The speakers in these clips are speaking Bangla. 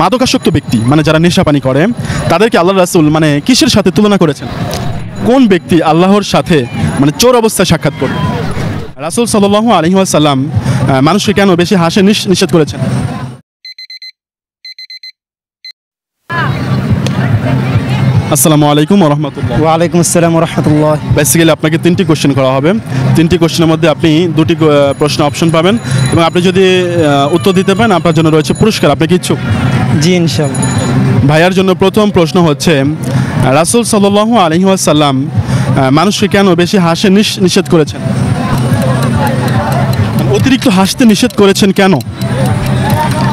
মাদকাসক্ত ব্যক্তি মানে যারা নেশাপানি করে তাদেরকে আল্লাহ রাসূল মানে কিসের সাথে তুলনা করেছেন? কোন ব্যক্তি আল্লাহর সাথে মানে চোর অবস্থায় সাক্ষাৎ করবে? রাসূল সাল্লাল্লাহু আলাইহি ওয়াসাল্লাম মানুষকে কেন বেশি হাসে নিষেধ করেছেন? আসসালামু আলাইকুম ওয়া রাহমাতুল্লাহ। ওয়া আলাইকুম আসসালাম ওয়া রাহমাতুল্লাহ। বেসিক্যালি আপনাকে তিনটি কোশ্চেন করা হবে, তিনটি কোশ্চেনের মধ্যে আপনি দুটি প্রশ্ন অপশন পাবেন এবং আপনি যদি উত্তর দিতে পারেন আপনার জন্য রয়েছে পুরস্কার। আপনি কি ইচ্ছুক? জি ইনশাআল্লাহ। ভাইয়ার জন্য প্রথম প্রশ্ন হচ্ছে, রাসূল সাল্লাল্লাহু আলাইহি ওয়াসাল্লাম মানুষকে কেন বেশি হাসে নিষেধ করেছেন? অতিরিক্ত হাসতে নিষেধ করেছেন কেন?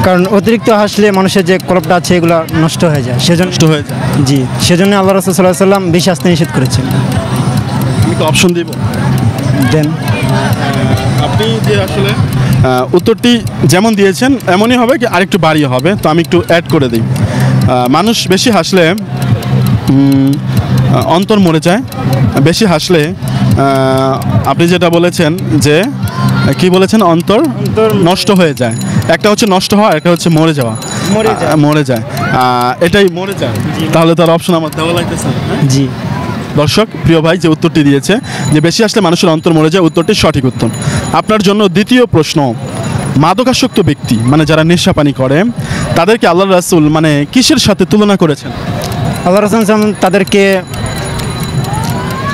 কারণ অতিরিক্ত হাসলে মানুষের যে কলপটা আছে এগুলো নষ্ট হয়ে যায়, সেজন্য নষ্ট হয়ে যায়। জি, সেজন্য আল্লাহ রাসূল সাল্লাল্লাহু আলাইহি ওয়াসাল্লাম বেশি হাসতে নিষেধ করেছেন। আমি কি অপশন দেব? দেন। আপনি যে আসলে উত্তরটি যেমন দিয়েছেন এমনই হবে কি আরেকটু বাড়িয়ে হবে, তো আমি একটু অ্যাড করে দিই। মানুষ বেশি হাসলে অন্তর মরে যায়, বেশি হাসলে আপনি যেটা বলেছেন যে কি বলেছেন অন্তর নষ্ট হয়ে যায়। একটা হচ্ছে নষ্ট হওয়া, একটা হচ্ছে মরে যাওয়া। মরে যায়, এটাই মরে যায়। তাহলে তার অপশন আমার দেওয়া লাগতেছে। জি দর্শক প্রিয় ভাই যে উত্তরটি দিয়েছে যে বেশি আসলে মানুষের অন্তর মরে যায়, উত্তরটি সঠিক উত্তর। আপনার জন্য দ্বিতীয় প্রশ্ন, মাদকাসক্ত ব্যক্তি মানে যারা নেশাপানি করে তাদেরকে আল্লাহ রাসূল মানে কিসের সাথে তুলনা করেছেন? আল্লাহ রাসূল তাদেরকে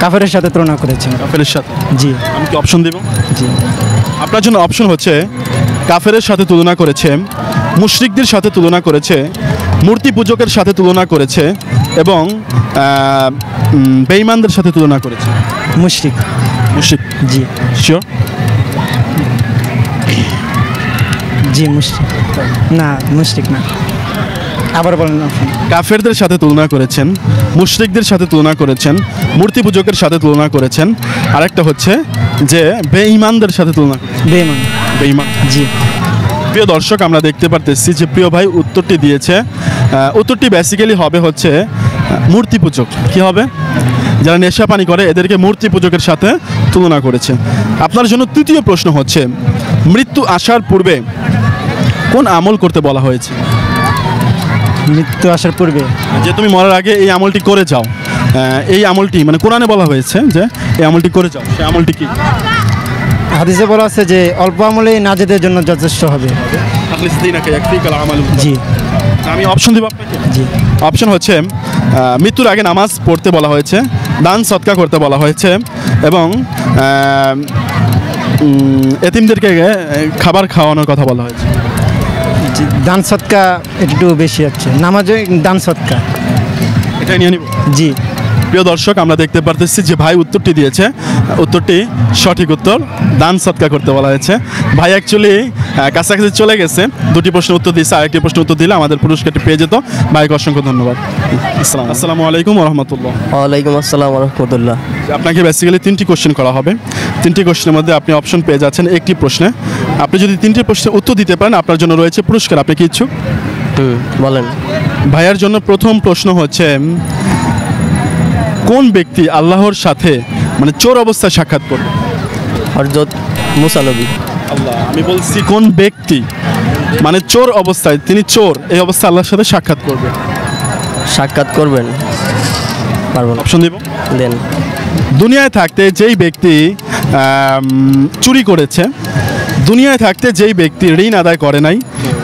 কাফেরের সাথে তুলনা করেছেন। কাফেরের সাথে? জি। আমি কি অপশন দেব? জি। আপনার জন্য অপশন হচ্ছে কাফেরের সাথে তুলনা করেছে, মুশরিকদের সাথে তুলনা করেছে, মূর্তি পূজকের সাথে তুলনা করেছে এবং বেঈমানদের সাথে তুলনা করেছে। মুশরিক? মুশরিক। জি শিওর? জি মুশরিক না, মুশরিক না। আবার বলেন। কাফেরদের সাথে তুলনা করেছেন, মুশরিকদের সাথে তুলনা করেছেন, মূর্তি পূজকের সাথে তুলনা করেছেন, আরেকটা হচ্ছে যে বেঈমানদের সাথে তুলনা করেছেন। বেঈমান? বেঈমান। জি প্রিয় দর্শক আমরা দেখতে পারতেছি যে প্রিয় ভাই উত্তরটি দিয়েছে, উত্তরটি বেসিক্যালি হবে হচ্ছে মূর্তি পূজক। কী হবে? যারা নেশা পানি করে এদেরকে মূর্তি পূজকের সাথে তুলনা করেছে। আপনার জন্য তৃতীয় প্রশ্ন হচ্ছে, মৃত্যু আসার পূর্বে কোন আমল করতে বলা হয়েছে? মৃত্যু আসার পূর্বে যে তুমি মরার আগে এই আমলটি করে যাও, এই আমলটি মানে কোরআনে বলা হয়েছে যে এই আমলটি করে যাও, সেই আমলটি কি? হাদিসে বলা আছে যে অল্প আমলেই নাজাতের জন্য যথেষ্ট হবে। জি। আমি অপশন দেব আপনাকে? জি। অপশন হচ্ছে মৃত্যুর আগে নামাজ পড়তে বলা হয়েছে, দান সদকা করতে বলা হয়েছে এবং এতিমদেরকে খাবার খাওয়ানোর কথা বলা হয়েছে। দান সদকা একটু বেশি আছে, নামাজে দান সদকা এটা নিয়ে নিব। জি প্রিয় দর্শক আমরা দেখতে পারতেছি যে ভাই উত্তরটি দিয়েছে, উত্তরটি সঠিক উত্তর, দান সদকা করতে বলা হয়েছে। ভাই অ্যাকচুয়ালি কাছাকাছি চলে গেছে, দুটি প্রশ্ন উত্তর দিয়েছে, আরেকটি প্রশ্ন উত্তর দিলে আমাদের পুরস্কারটি পেয়ে যেত। ভাইকে অসংখ্য ধন্যবাদ। আসসালামু আলাইকুম ওয়া রাহমাতুল্লাহ। ওয়া আলাইকুম আসসালাম ওয়া রাহমাতুল্লাহ। আপনাকে বেসিক্যালি তিনটি কোশ্চেন করা হবে, তিনটি কোশ্চেনের মধ্যে আপনি অপশন পেয়ে যাচ্ছেন একটি প্রশ্নে। আপনি যদি তিনটি প্রশ্নের উত্তর দিতে পারেন আপনার জন্য রয়েছে পুরস্কার। আপনি কি ইচ্ছুক? বলেন। ভাইয়ার জন্য প্রথম প্রশ্ন হচ্ছে, কোন ব্যক্তি আল্লাহর সাথে মানে চোর অবস্থায় সাক্ষাৎ করবে? হযরত মুসা নবী। আল্লাহ, আমি বলছি কোন ব্যক্তি মানে চোর অবস্থায়, তিনি চোর এই অবস্থায় আল্লাহর সাথে সাক্ষাৎ করবে। সাক্ষাৎ করবেন পারবেন? অপশন দিব। দেন। দুনিয়ায় থাকতে যেই ব্যক্তি চুরি করেছে, দুনিয়ায় থাকতে যেই ব্যক্তি ঋণ আদায় করে নাই,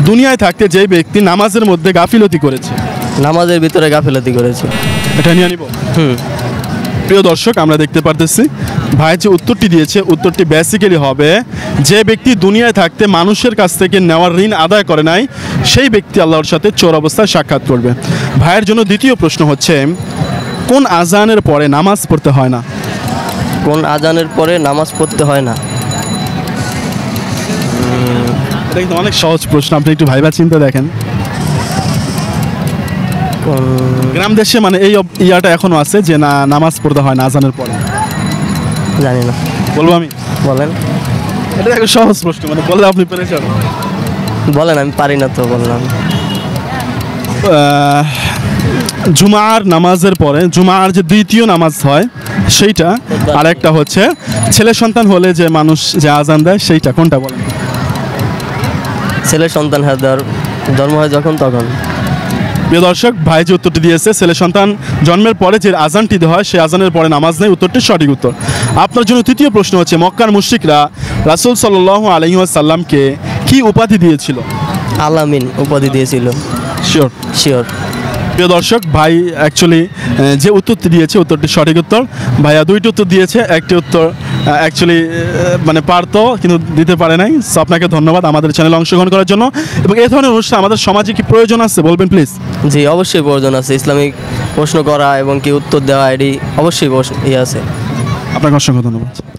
দুনিয়ায় থাকতে যেই ব্যক্তি নামাজের মধ্যে গাফিলতি করেছে, নামাজের ভিতরে গাফিলতি করেছে, এটা নিয়ে নিব। প্রিয় দর্শক আমরা দেখতে পারতেছি ভাই যে উত্তরটি দিয়েছে, উত্তরটি বেসিক্যালি হবে যে ব্যক্তি দুনিয়ায় থাকতে মানুষের কাছ থেকে নেওয়ার ঋণ আদায় করে নাই সেই ব্যক্তি আল্লাহর সাথে চোর অবস্থায় সাক্ষাৎ করবে। ভাইয়ের জন্য দ্বিতীয় প্রশ্ন হচ্ছে, কোন আজানের পরে নামাজ পড়তে হয় না? কোন আজানের পরে নামাজ পড়তে হয় না? এটা কিন্তু অনেক সহজ প্রশ্ন, আপনি একটু ভাইবা চিন্তা দেখেন। গ্রাম দেশে মানে এই ইয়াটা এখনো আছে যে না নামাজ পড়তে হয় না আজানের পরে। জানি না, বলবো আমি? বলেন। এটা একটা সহজ প্রশ্ন, মানে বললে আপনি পেরেছেন। বলেন। আমি পারি না তো বললাম। জুমার নামাজের পরে, জুমার যে দ্বিতীয় নামাজ হয় সেইটা, আর একটা হচ্ছে ছেলে সন্তান হলে যে মানুষ যে আজান দেয় সেইটা, কোনটা বলেন? ছেলে সন্তান হওয়ার জন্ম হয় যখন তখন। প্রিয় দর্শক, ভাই যে উত্তরটি দিয়েছে ছেলে সন্তান জন্মের পরে যে আজানটি হয় সে আজানের পরে নামাজ নেই, উত্তরটি সঠিক উত্তর। আপনার জন্য তৃতীয় প্রশ্ন হচ্ছে, মক্কার মুশরিকরা রাসূল সাল্লাল্লাহু আলাইহি ওয়াসাল্লামকে কি উপাধি দিয়েছিল? আলামিন উপাধি দিয়েছিল। শিওর? শিওর। প্রিয় দর্শক, ভাই অ্যাকচুয়ালি যে উত্তরটি দিয়েছে উত্তরটি সঠিক উত্তর। ভাইয়া দুইটি উত্তর দিয়েছে, একটি উত্তর অ্যাকচুয়ালি মানে পারত কিন্তু দিতে পারে নাই। সো আপনাকে ধন্যবাদ আমাদের চ্যানেলে অংশগ্রহণ করার জন্য। এবং এই ধরনের অনুষ্ঠান আমাদের সমাজে কি প্রয়োজন আছে বলবেন প্লিজ? জি অবশ্যই প্রয়োজন আছে, ইসলামিক প্রশ্ন করা এবং কি উত্তর দেওয়া এটি অবশ্যই আছে। আপনাকে অসংখ্য ধন্যবাদ।